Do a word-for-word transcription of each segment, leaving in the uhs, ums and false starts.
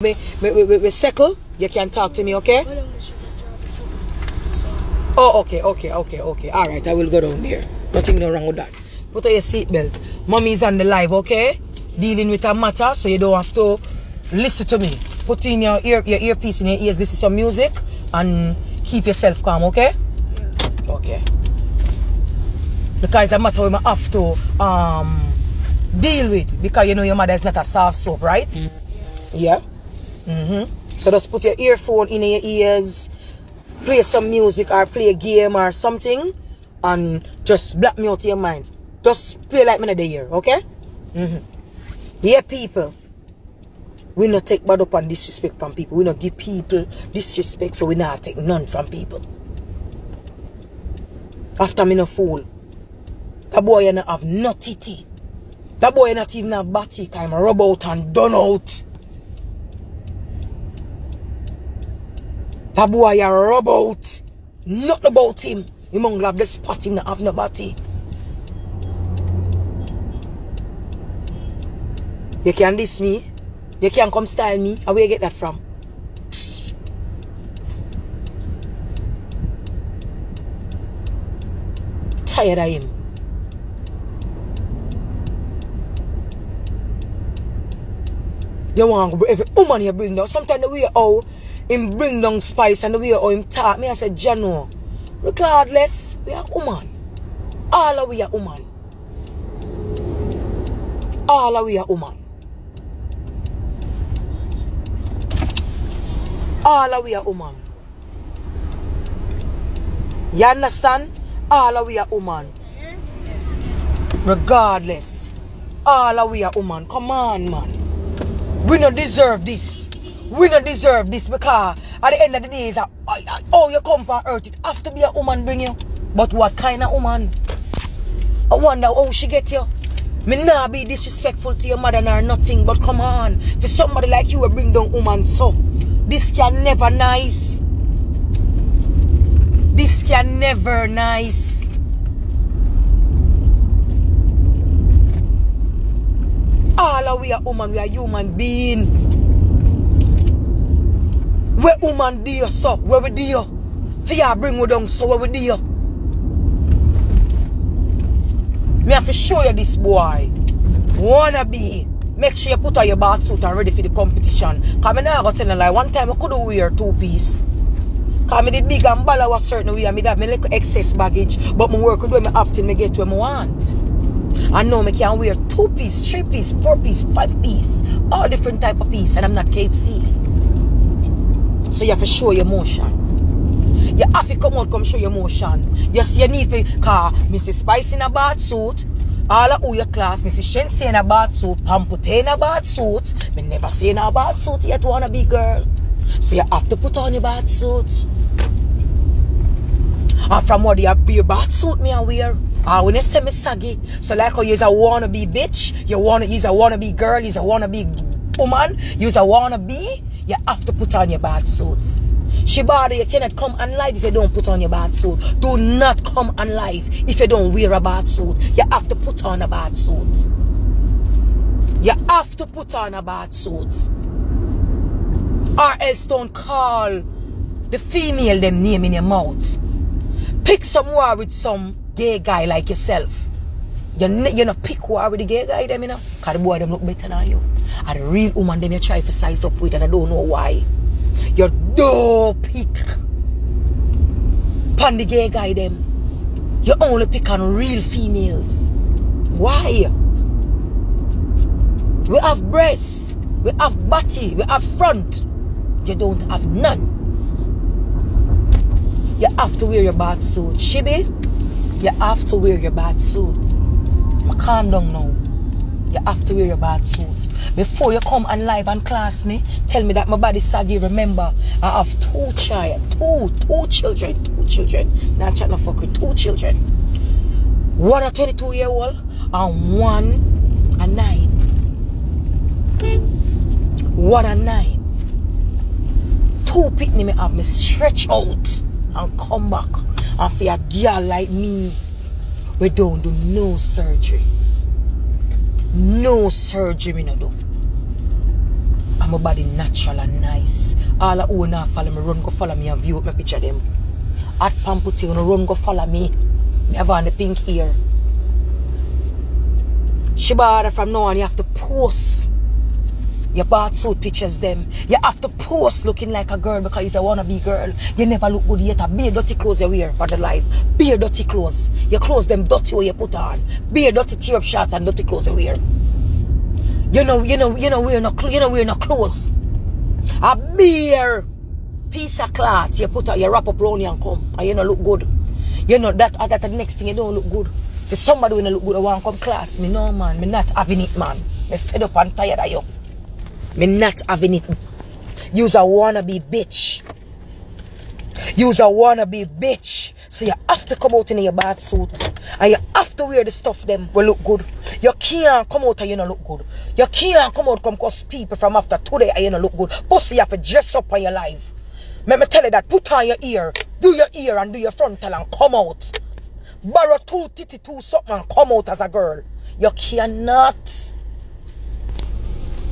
We, we, we, we settle, you can talk to me, okay? Oh, okay, okay, okay, okay. All right, I will go down there. Nothing no wrong with that. Put on your seatbelt. Mommy's on the live, okay? Dealing with a matter, so you don't have to listen to me. Put in your ear, your earpiece in your ears. This is some music, and keep yourself calm, okay? Yeah. Okay. Because it's a matter we have to um, deal with, because you know your mother is not a soft soap, right? Mm-hmm. Yeah. Mm-hmm. So just put your earphone in your ears, play some music or play a game or something, and just black me out of your mind. Just play like me in the year, okay? Mm-hmm. Yeah, people, we not take bad up on disrespect from people. We not give people disrespect, so we not take none from people. After me no fool, that boy you not have no titty. That boy you not even have batty. I'm rub out and done out. That boy a robot. Not about him. He must have the spot him not have nobody. You can diss me. You can come style me. Where you get that from? Tired of him. You want every woman you bring down. Sometimes the way how him bring down spice and the way how him talk. Me I said, Jano, regardless, we are woman. All of we are woman. All of we are woman. All of we are woman. You understand? All of we are woman. Regardless, all of we are woman. Come on, man. We don't deserve this. We don't deserve this, because at the end of the day, it's a, oh, you come from earth, it have to be a woman bring you. But what kind of woman? I wonder how she get you. Me nah be disrespectful to your mother nor nothing, but come on. For somebody like you, will bring down woman, so this can never nice. This can never nice. All of we are woman, we are human being. Where woman do you, so where we do you? Fear bring you down, so where we do you? Me have to show you this boy. Wanna be. Make sure you put on your bath suit and ready for the competition. Cause me nah go tell you like one time I could wear two piece. Cause me the big and ball was certain way and me have me little excess baggage. But my work could do me after me get where I want. And now I can wear two piece, three piece, four piece, five piece. All different type of piece, and I'm not K F C. So you have to show your emotion. You have to come out, come show your emotion. You see your need for, because Missus Spice in a bath suit, all of your class, Missus Shensi in a bath suit, Pamputtae in a bath suit. I never seen a bath suit yet, wanna be girl. So you have to put on your bath suit. And from what you be a bath suit me I wear. Ah, when you say me saggy, so like how you's a wannabe bitch, you wanna, you's a wannabe girl, you's a wannabe woman, you's a wannabe. You have to put on your bath suit. Shibada, you cannot come and live if you don't put on your bath suit. Do not come and live if you don't wear a bath suit. You have to put on a bath suit. You have to put on a bath suit. Or else don't call the female them name in your mouth. Pick some war with some gay guy like yourself. You, you know, pick war with the gay guy them, you know. Because the boy them look better than you. And the real woman them you try to size up with, and I don't know why. You don't pick pan the gay guy them. You only pick on real females. Why? We have breasts, we have body, we have front. You don't have none. You have to wear your bath suit. Shibi, you have to wear your bath suit. Calm down now. You have to wear your bath suit. Before you come and live and class me, tell me that my body's saggy. Remember, I have two child, two, two children, two children. Now chat no fuck with two children. One a twenty-two year old and one a nine. One a nine. Two picnic me have me stretch out and come back. And for a girl like me, we don't do no surgery. No surgery we no do. I 'cause my body natural and nice. All who now follow me run go follow me and view up my picture them. At Pamputtae, no run go follow me. Me have on the pink ear. Shibada, from now on you have to post your bathsuit pictures them. You have to post looking like a girl because it's a wannabe girl. You never look good yet. Bare dirty clothes you wear for the life. Bare dirty clothes. Your clothes them dirty what you put on. Bare dirty tear-up shirts and dirty clothes you wear. You know, you know, you know wear no you know wear no clothes. A bare piece of cloth you put on, you wrap up round you and come and you know look good. You know that that the next thing you don't look good. For somebody when I look good, I want to come class. Me no man, me not having it man. Me fed up and tired of you. Me not having it. You's a wannabe bitch. You's a wannabe bitch. So you have to come out in your bath suit. And you have to wear the stuff them will look good. You can't come out and you don't look good. You can't come out come cause people from after today and you don't look good. Pussy, you have to dress up on your life. Let me tell you that. Put on your ear. Do your ear and do your frontal and come out. Borrow two titty, two something and come out as a girl. You cannot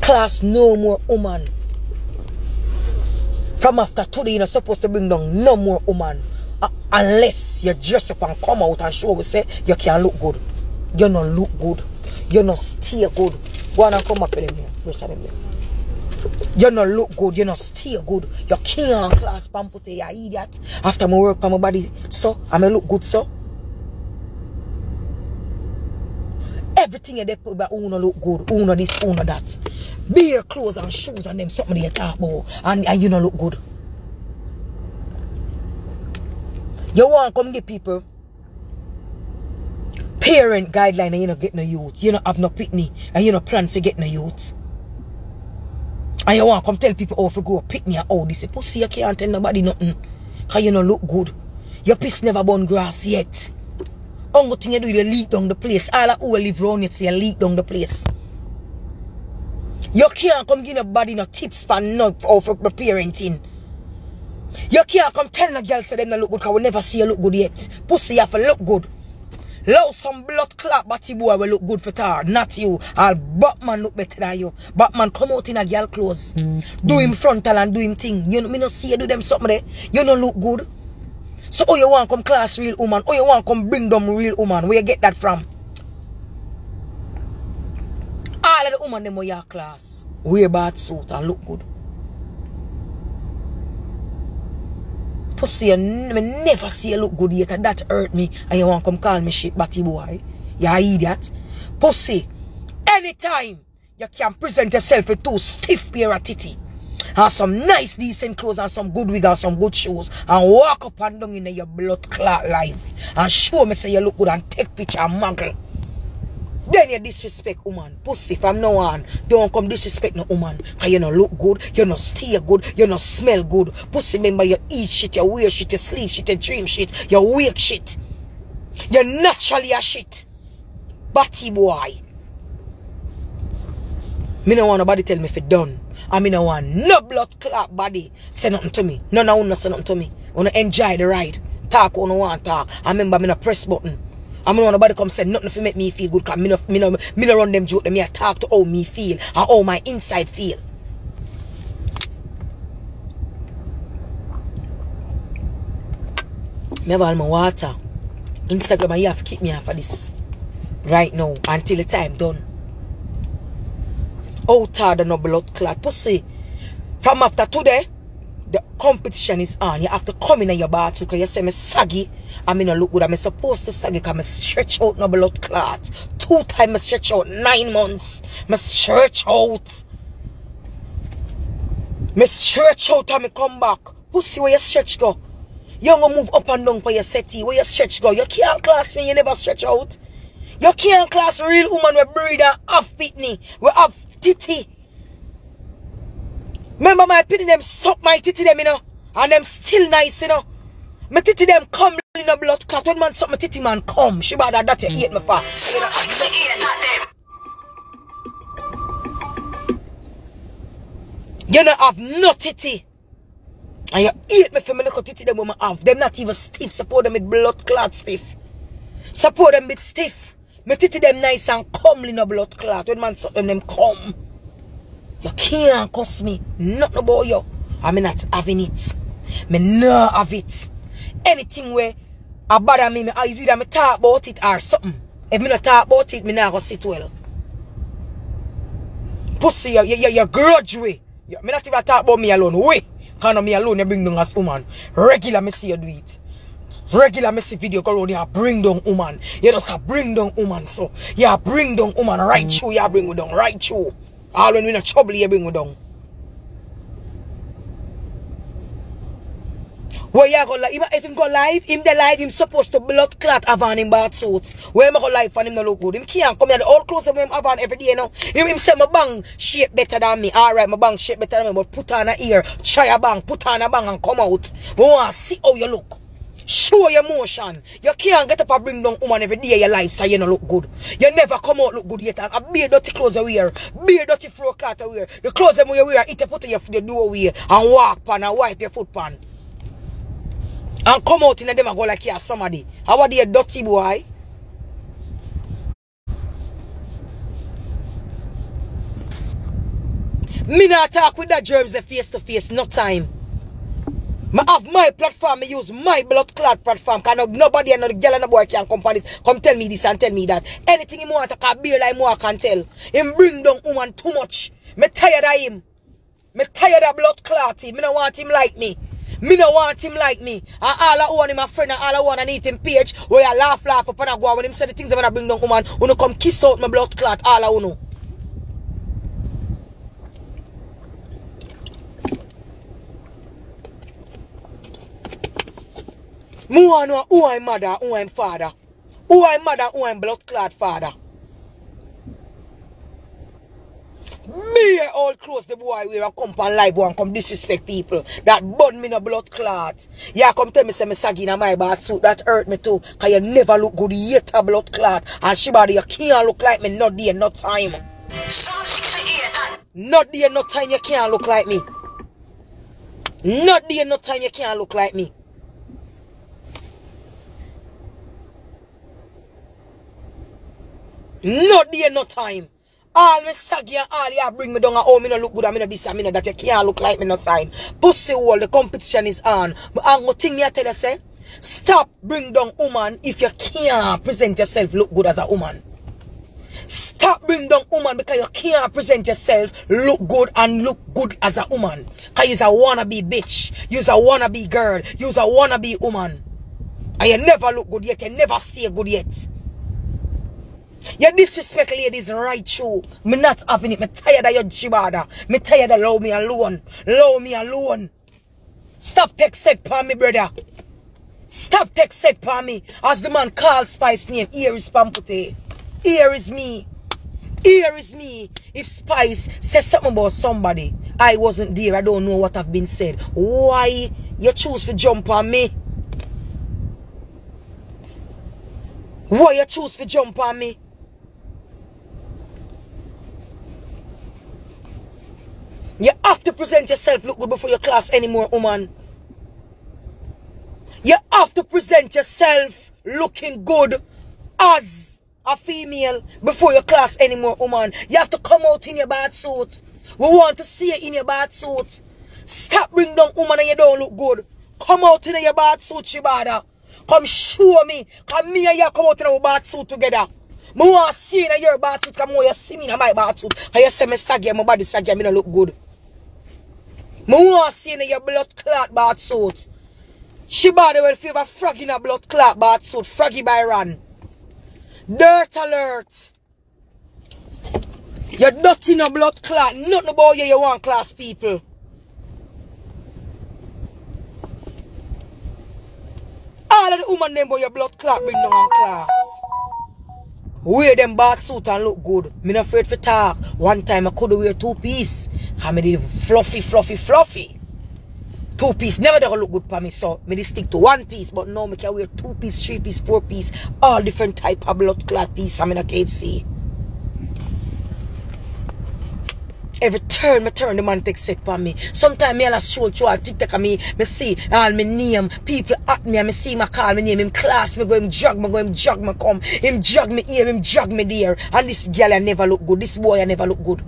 class no more woman. From after today, you're not supposed to bring down no more woman. Uh, unless you dress up and come out and show we say you can't look good. You don't look good. You don't stay good. Go on and come up with them here. Rest of them here. You don't look good. You don't stay good. You can't class Pamputtae, you idiot. After my work for my body, so I may look good, so. Everything you dey put about who no look good, who no this, who no that. Bare clothes and shoes and them something you talk about and, and you no look good. You want to come get people parent guideline and you don't get no youth. You don't have no picnic and you don't plan for get no youth. And you want to come tell people oh, if you go picnic and all this. Pussy, you can't tell nobody nothing because you no look good. Your piss never born grass yet. Only thing you do, you leak down the place. All of who will live around it, you leak down the place. You can't come give nobody no tips for no for, for parenting. You can't come tell no girl say them no look good because we never see you look good yet. Pussy, you have to look good. Love some blood clot batty boy will look good for tar, not you. All Batman look better than you. Batman come out in a girl clothes. Mm. Do him frontal and do him thing. You know, me no see you do them something there. You don't look good. So oh you want to come class real woman, oh you want to come bring them real woman, where you get that from? All of the women them are your class, wear bad suit and look good. Pussy, you never see you look good yet and that hurt me and you want to come call me shit batty boy. You idiot. Pussy, anytime you can present yourself with two stiff pair of titty. And some nice decent clothes and some good wig and some good shoes and walk up and down in your blood clot life and show me say you look good and take picture and muggle. Then you disrespect woman. Pussy, from now on, don't come disrespect no woman because you no look good, you no stay good, you no smell good. Pussy, remember you eat shit, you wear shit, you sleep shit, you dream shit, you wake shit. You naturally a shit. Batty boy. Me no want nobody tell me if it done. I mean, I want no blood clot body. Say nothing to me. No, no, no, say nothing to me. I want to enjoy the ride. Talk, I don't want to talk. I remember, I'm not press button. I mean, nobody come say nothing to make me feel good because I don't no, no, no run them joke to me. I talk to how me feel and how my inside feel. I have all my water. Instagram, you have to keep me off of this right now until the time done. Out of the no blood clot. Pussy, from after today, the competition is on. You have to come in your bath because you say me saggy. I mean, I look good. I'm supposed to saggy because I stretch out no blood clot. Two times I stretch out nine months. I stretch out. I stretch out and I come back. Pussy, where you stretch go? You don't move up and down for your settee. Where you stretch go? You can't class me. You never stretch out. You can't class real woman with breed and half pitney. We have titty. Remember my pity them suck my titty them, you know. And them still nice, you know. My titty them come in a blood clot. One man suck my titty man come. She bad that you hate me for. You know, you don't have no titty. And you hate me for my little titty them women have. Them not even stiff. Support them with blood clot stiff. Support them with stiff. Me titty them nice and comely no blood clot. When man suck them, them come. You can't cuss me. Nothing about you. I'm not having it. Me not have it. Anything where I bother me, I either I talk about it or something. If me not talk about it, me not gonna sit well. Pussy, you, you, you grudge way. You, me not even talk about me alone. Way. Because me alone, you bring down as woman. Regular, me see you do it. Regular, me see video go around, you bring down woman. You just bring down woman, so. You bring down woman right through, you bring down right through. All when we in trouble, you bring down. Where you go live? If him go live, him the live, him supposed to blood clot have on him bad suit. Where him go live and him no look good. Him can't come here. The old clothes him have on every day now. Him, him say my bang shape better than me. Alright, my bang shape better than me. But put on a ear, try a bang, put on a bang and come out. But want to see how you look. Show your motion. You can't get up and bring down woman every day of your life so you no look good. You never come out look good yet. And a bare dirty clothes you wear. Bare dirty floor cloth you wear. The clothes you wear, it you put your the door away and walk pan and wipe your foot pan. And come out in them and go like you are somebody. How are they a dirty boy? Me not talk with the germs the face to face, no time. I have my platform, I use my blood clot platform. Because nobody and no girl and no boy can come, come tell me this and tell me that. Anything he want to talk about, like more I can tell. Him bring down woman too much. Me tired of him. Me tired of blood clot. Me don't want him like me. Me no want him like me. And all I want him a friend and all I want and eat him page where I laugh, laugh up and I go out when him say the things I'm gonna bring down woman who no come kiss out my blood clot, all I know. Me want know who I'm mother, who I'm father. Who I'm mother, who I'm blood clot father. Be all close the boy we come and live and come disrespect people. That burn me no blood clot. Yeah, come tell me say me sagging in my bad suit. That hurt me too. Cause you never look good yet a blood clot. And she body you can't look like me not there, no time. Not there, no time you can't look like me. Not there, no time you can't look like me. Not there, no time. All me saggy and all you bring me down and oh me no look good and me no this and me no that. You can't look like me no time. Pussy wall, the competition is on. But I'm going thing me I tell you say, stop bring down woman if you can't present yourself look good as a woman. Stop bring down woman because you can't present yourself look good and look good as a woman. Because you's a wannabe bitch. You's a wannabe girl. You's a wannabe woman. And you never look good yet. You never stay good yet. You disrespect ladies right through. Me not having it. Me tired of your jibada. Me tired of love me alone. Love me alone. Stop text set pa me, brother. Stop text set pa me. As the man calls Spice name, here is Pamputtae. Here is me. Here is me. If Spice says something about somebody, I wasn't there. I don't know what have been said. Why you choose to jump on me? Why you choose to jump on me? You have to present yourself look good before your class anymore, woman. You have to present yourself looking good as a female before your class anymore, woman. You have to come out in your bad suit. We want to see you in your bad suit. Stop bring down woman and you don't look good. Come out in your bad suit, Shibada. Come show me. Come me and you come out in our bad suit together. I want to see you in your bad suit. Come on, you see me in my bad suit. Because you say me saggy and my body saggy and me don't look good. I want to see you in your blood clot bath suit. She body will favor froggy in a blood clot bath suit. Froggy by run. Dirt alert. You're dirty in a blood clot. Nothing about you, you want class people. All of the women them about your blood clot bring down on class. Wear them bath suit and look good. I'm not afraid for talk. One time I could wear two piece. I made it fluffy, fluffy, fluffy. Two piece never gonna look good for me, so I stick to one piece. But now I can wear two piece, three piece, four piece. All different type of blood clot piece. I'm in a K F C. Every turn, me turn, the man take set for me. Sometimes I'll show you all TikTok and me, me see all my name. People at me and me see my call, my name, him class, me go, him jog, me go, him jog, me come. Him jog me here, him jog me there. And this girl I never look good. This boy I never look good.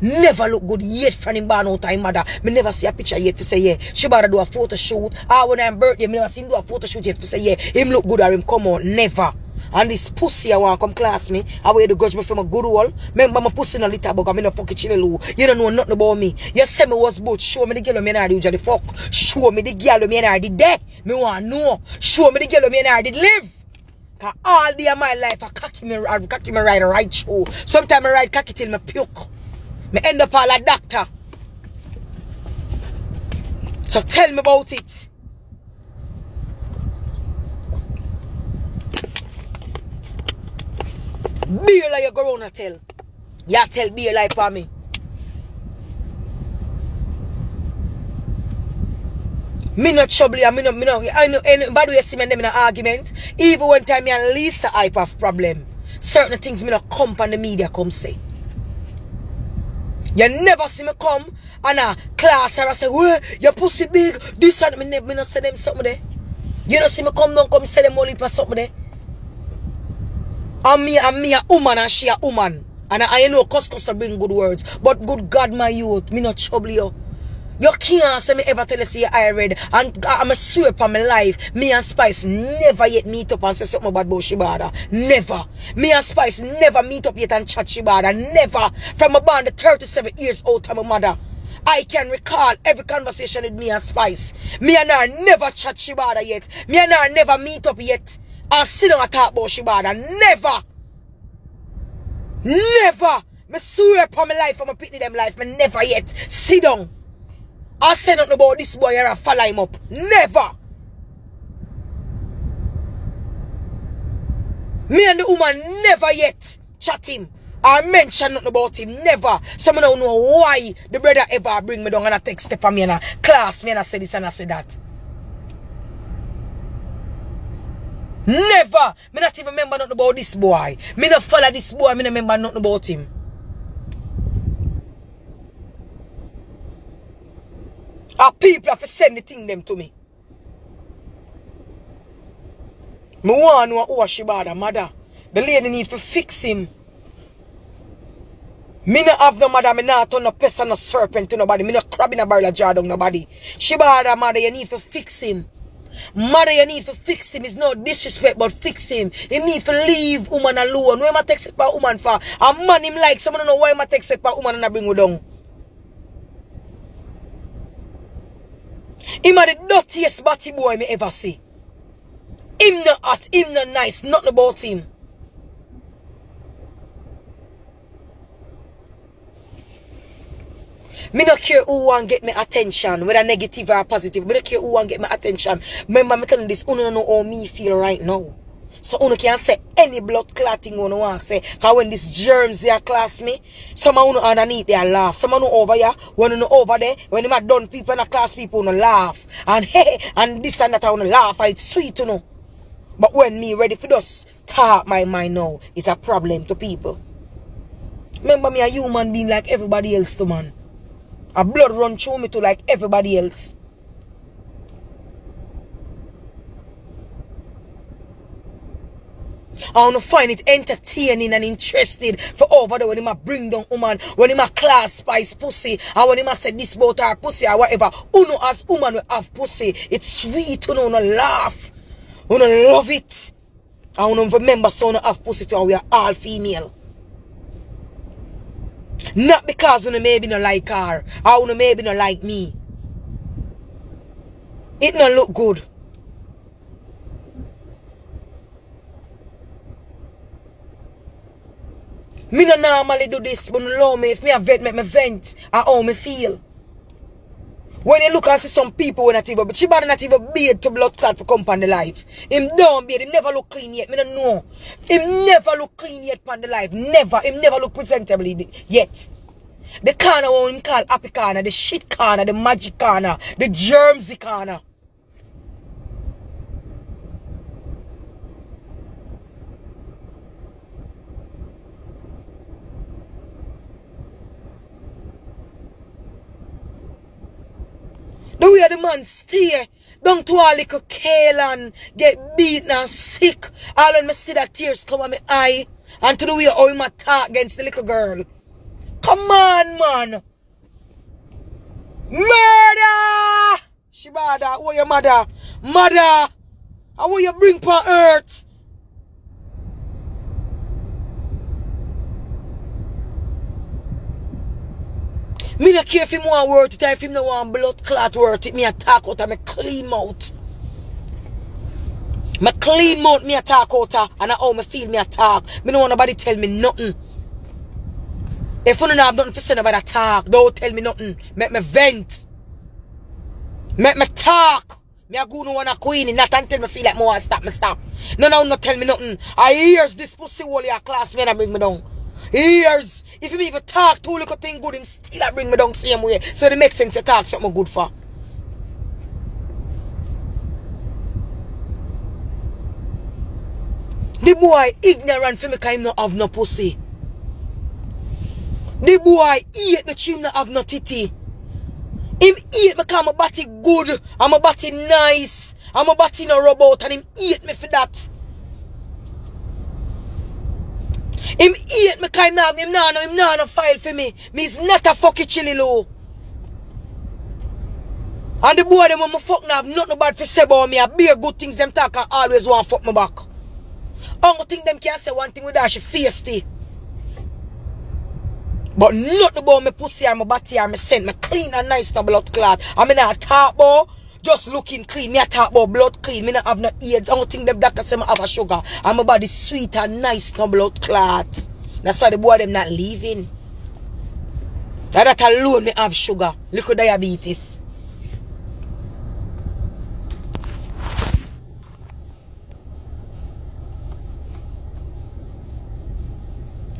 never look good yet from him born out time mother. Me never see a picture yet for say yeah. She better do a photo shoot. Ah, when I'm birthday, me never see him do a photo shoot yet for say yeah. Him look good or him come out. Never. And this pussy I want to come class me. I wear the grudge me from a good wall. Remember my pussy in a little bug. I'm in a fucking chilly loo. You don't know nothing about me. You say me was both. Show me the girl me and I did the fuck. Show me the girl me and I did that. Me want to know. Show me the girl me and I did live. Cause all day of my life I cocky me, I cocky me ride a right show. Sometimes I ride cocky till me puke. Me end up all a doctor. So tell me about it. Beer like you go round and tell. You tell beer like for me. Me not trouble you, me not, me not, I know anybody who see me in an argument. Even one time me and Lisa hype have problem. Certain things me not come and the media come say. You never see me come and a class and I say, well, your pussy big, this and me never me not say them something there. You don't see me come down, come say them only for something there. And me and me a woman and she a woman. And I, I know couscous to bring good words. But good God, my youth, me not trouble you. You can't say me ever tell you see I read. And I'm a swear upon my life. Me and Spice never yet meet up and say something about Shibada. Never. Me and Spice never meet up yet and chat Shibada. Never. From a band thirty-seven years old to my mother. I can recall every conversation with me and Spice. Me and her never chat Shibada yet. Me and her never meet up yet. I sit down and talk about Shibada. Never. Never. Me swear upon my life. I'm a pity them life. Me never yet. Sit down. I say nothing about this boy here and follow him up. Never. Me and the woman never yet chat him. I mention nothing about him. Never. Someone don't know why the brother ever bring me down and I take step on me and I class me and I say this and I say that. Never. Me not even remember nothing about this boy. Me not follow this boy. Me not remember nothing about him. Our people have to send the thing them to me. Me want to know who Shibada, mother. The lady need to fix him. Me not have no mother, me not turn no pest and no serpent to nobody. Me not crab in a barrel of jar down nobody. Shibada, mother, you need to fix him. Mother, you need to fix him. It's no disrespect, but fix him. You need to leave woman alone. Where am I text by woman for? A man him like someone don't know why am I text by woman and I bring you down. Him a the dirtiest batty boy me ever see. Him not hot, him not nice, nothing about him. Me not care who want get me attention, whether negative or positive. Me not care who want get me attention. Remember me telling this, you don't know how me feel right now. So you can say any blood clotting you want to say. Because when these germs they class me, some of you underneath they laugh. Some of you over here, when you over there, when you done people and class people, you laugh. And hey, and this and that, you laugh. And it's sweet, you know. But when me ready for this, talk my mind now, it's a problem to people. Remember me a human being like everybody else to man. A blood run through me to like everybody else. I want to find it entertaining and interested for over there when I bring down woman, when I class Spice pussy, and when I say this about her pussy or whatever. Uno as woman will have pussy. It's sweet, you know, laugh. You love it. I want to remember so you have pussy too, we are all female. Not because you maybe not like her, or you maybe not like me. It not look good. Me no normally do this, but no love me. If me a vent, make me vent. I how me feel. When you look and see some people when I even, but she better not even beard to blood clot for company life. Him don't beard, him never look clean yet. Me don't know. Him never look clean yet pan the life. Never. Him never look presentable yet. The corner what him call happy corner, the shit corner, the magic corner, the germsy corner. The way the man stay, down to all little kale and get beaten and sick. All when I see that tears come on my eye. And to the way how he might talk against the little girl. Come on, man. Murder! Shibada, who your mother? Mother! How will you bring for earth? Me not care if him want worth it, if him no want blood clot worth it, me attack out and me clean out. Me clean out, me attack out, and how me feel, me attack. Me don't want nobody tell me nothing. If you don't have nothing to say about attack, don't tell me nothing. Make me vent. Make me talk. Me a go no one a queen, not until me feel like me want to stop, me stop. No, no, no tell me nothing. I hears this pussy wall your class man and bring me down. Years, if you even talk too little thing good, him still I bring me down same way. So it makes sense to talk something good for. The boy ignorant for me because him not have no pussy. The boy eat me because him not have no titty. Him eat me because my body good, and my body nice, and my body no rub out, and him eat me for that. Him eat me kind of him no, him no, no file for me. Me is not a fucking chili low. And the boy them when me fuck now have nothing bad for say about me. I bear good things them talk and always want to fuck me back. Only thing them can say one thing with that she face tea. But nothing about me pussy and my body and my scent. Me clean and nice no blood clot. I mean I talk about just looking clean. Me I talk about blood clean. Me not have no AIDS. I don't think them doctor say me have a sugar. And my body sweet and nice, no blood clot. That's why the boy them not leaving. That alone me have sugar. Look at diabetes.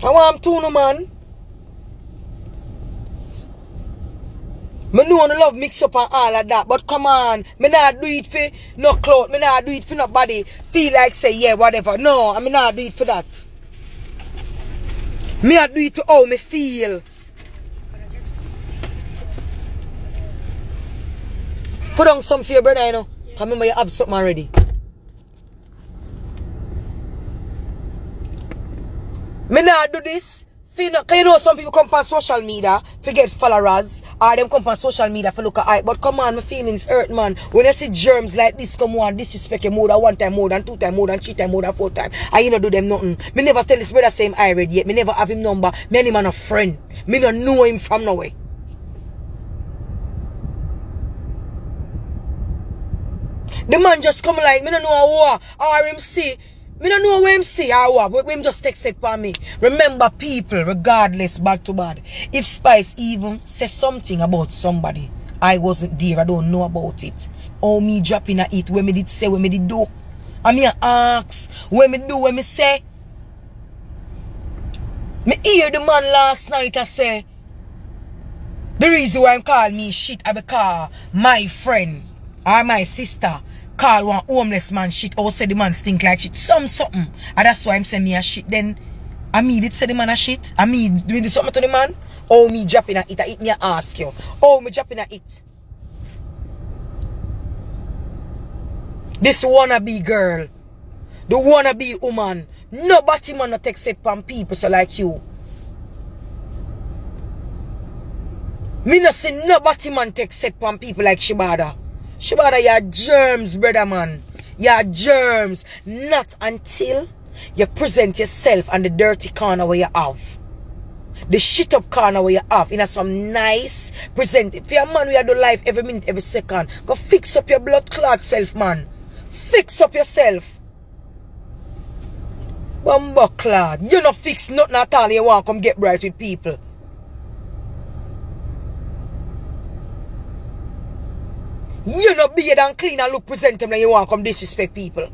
I want to no man. I know I love mix up and all of that, but come on, I not do it for no clothes, I not do it for nobody. Feel like say, yeah, whatever. No, I not do it for that. I not do it to how I feel. Put on some for your brother, you know. Yeah. Remember, you have something already. I not do this. Because you know some people come on social media to get followers, or them come on social media for look at it. But come on, my feelings hurt, man. When I see germs like this come on, disrespect you more than one time, more than two times, more than three times, more than four times, I you know do them nothing. Me never tell this brother same I read yet. Me never have him number. Me and him a friend. Me don't know him from nowhere. The man just come like me don't know how or him see. Me don't know where him see or what, but him just text it for me. Remember people, regardless, bad to bad. If Spice even says something about somebody, I wasn't there, I don't know about it. Or me dropping at it, when me did say, when me did do. I me ask, when me do, when me say. Me hear the man last night, I say, the reason why I'm calling me shit is because my friend or my sister call one homeless man shit or say the man stink like shit. Some something. And that's why I'm saying me a shit. Then I me did say the man a shit. I me doing something to the man. Oh me dropping at it. I eat me ask you. Oh me dropping at it. This wannabe girl. The wannabe woman. Nobody man not take set from people so like you. Me not see nobody man take set from people like Shibada. Shibada, your germs, brother man. Your germs. Not until you present yourself on the dirty corner where you have. The shit up corner where you have. In a some nice present. If you're a man, we do life every minute, every second. Go fix up your blood clot self, man. Fix up yourself. Bumbo clot. You not fix nothing at all. You want to come get bright with people. You know, be it and clean and look present them like you want to come disrespect people.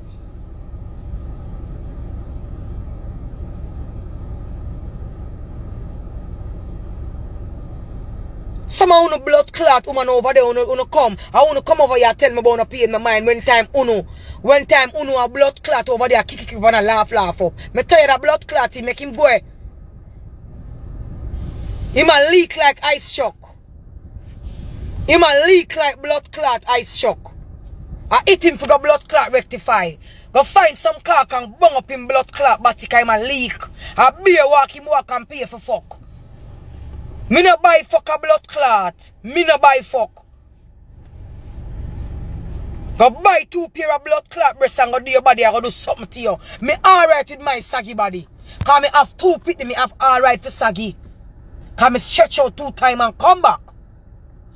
Somehow, no blood clot woman over there, uno, uno come. I want to come over here and tell me about a pain in my mind. When time uno, when time uno a blood clot over there, kick kick and laugh, laugh up. Me tired of blood clot, he make him go. He a leak like ice shock. He might leak like blood clot ice shock. I hit him for go blood clot rectify. Go find some cock and bung up him blood clot batika him a leak. I beer walk him walk and pay for fuck. Me no buy fuck a blood clot. Me no buy fuck. Go buy two pair of blood clot breasts and go do your body. I go do something to you. Me alright with my saggy body. Cause me have two pit. Me have alright for saggy. Cause me stretch out two time and come back.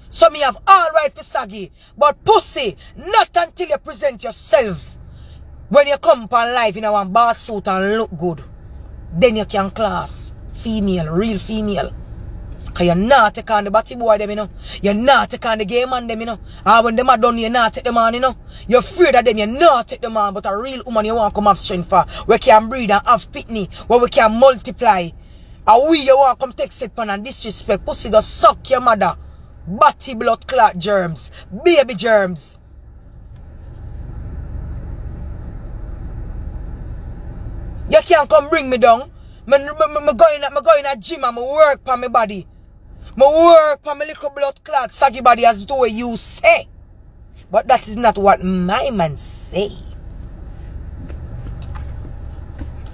So me have alright for saggy. But pussy, not until you present yourself. When you come upon life in a bath suit and look good, then you can class female, real female. Cause you're not taking on the batty boy them, you know. You're not taking on the gay man them, you know. And when them are done, you're not take them on, you know. You're afraid of them, you're not take them on. But a real woman you want to come have strength for. We can breed and have pitney, where we can multiply. And we you want to come take set pan and disrespect. Pussy go suck your mother. Batty blood clot germs. Baby germs. You can't come bring me down. I'm going to a gym and I work for my body. I work for my little blood clot, saggy body as the way you say. But that is not what my man say.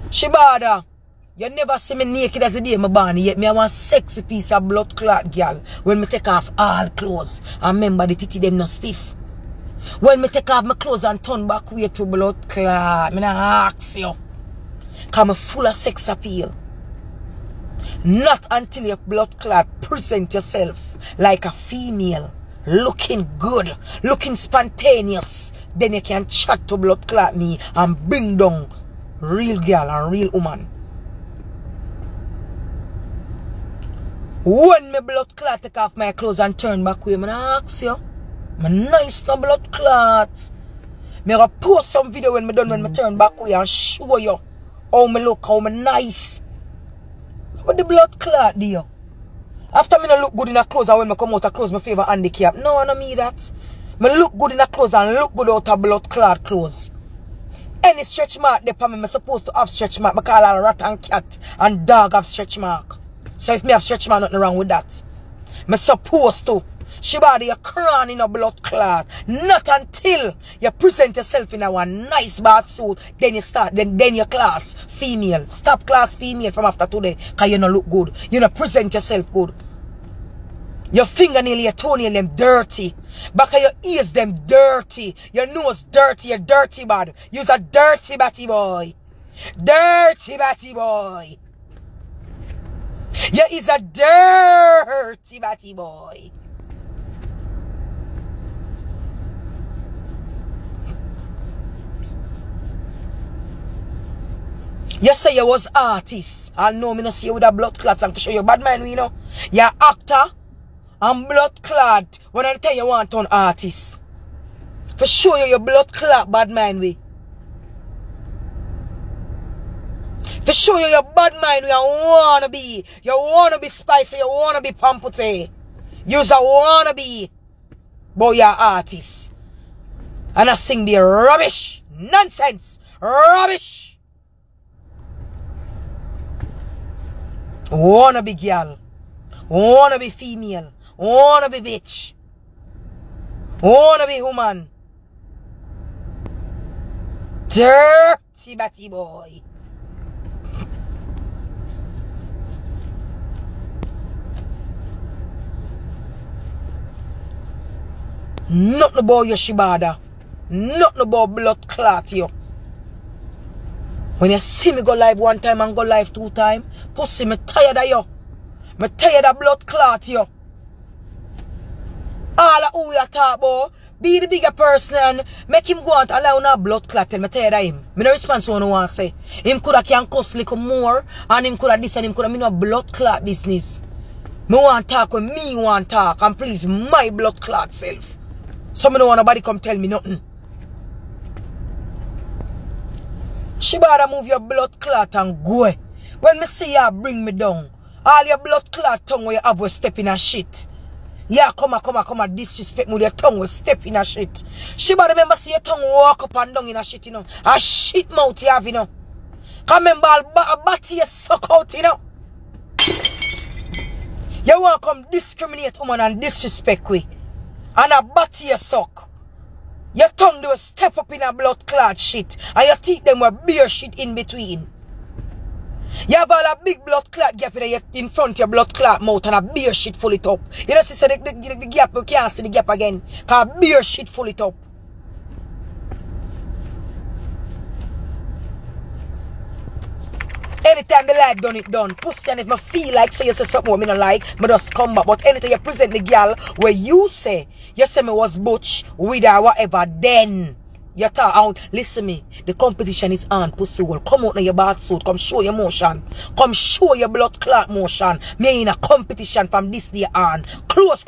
Shibada, you never see me naked as a day my body yet. Me I want sexy piece of blood clot girl. When me take off all clothes. And remember the titty them no stiff. When me take off my clothes and turn back way to blood clot. Me na ask you. Come full of sex appeal. Not until your blood clot present yourself like a female, looking good, looking spontaneous, then you can chat to blood clot me and bring down real girl and real woman. When my blood clot take off my clothes and turn back way, I'm gonna ask you, my nice no blood clot. I'm gonna post some video when I done when I turn back way and show you. Oh, me look, how me nice. But the blood clot dear. After me no look good in a clothes and when me come out of clothes, my favorite handicap. No, I no me that. Me look good in a clothes and look good out of blood clot clothes. Any stretch mark there for me, me supposed to have stretch mark. Me call all rat and cat and dog have stretch mark. So if me have stretch mark, nothing wrong with that. Me supposed to. She body a crown in a blood clot. Not until you present yourself in a nice bath suit, then you start, then then you class female. Stop class female from after today, cause you no look good. You no present yourself good. Your fingernail, your toenail them dirty. Back of your ears them dirty. Your nose dirty. Your dirty bad. You's a dirty batty boy. Dirty batty boy. You is a dirty batty boy. You say you was artist. I know me no see you with a blood clot and for sure you bad man we you know. You're actor and blood clot. When I tell you want to turn artist. For sure you your blood clot bad man we. For sure you your bad man we wanna be. You wanna be spicy, you wanna be pamputtae. You's a wanna be. But you're artist. And I sing the rubbish. Nonsense. Rubbish. Wanna be girl, wanna be female, wanna be bitch, wanna be woman. Dirty batty boy. Nothing about your shibada, nothing about blood clot you. When you see me go live one time and go live two time, pussy, me tired of you. Me tired of blood clot you. All of who you talk about, be the bigger person and make him go out and allow no blood clot. Me tired of him. Me no response what no one say. Him coulda can cuss little more and him coulda this and him coulda me no blood clot business. Me want talk when me want talk and please my blood clot self. So me no want nobody come tell me nothing. She better move your blood clot and go. When me see ya bring me down, all your blood clot tongue where you have was step in a shit. Yeah, come a come a come a disrespect me with your tongue was step in a shit. She better remember see your tongue walk up and down in a shit, you know. A shit mouth you have, you know. Can remember a batty you suck out, you know. You want to come discriminate woman and disrespect we. And a batty you suck. Your tongue do step up in a blood clot shit. And your teeth them were beer shit in between. You have all a big blood clot gap in front of your blood clot mouth and a beer shit full it up. You don't see so the, the, the gap, you can't see the gap again. Cause beer shit full it up. Anytime the life done it done, pussy and if I feel like say you say something what me don't like, I just come back. But anytime you present the girl where you say, you say me was butch, with or whatever, then you talk out. Listen me, the competition is on, pussy will come out in your bad suit, come show your motion, come show your blood clot motion. Me in a competition from this day on. Close.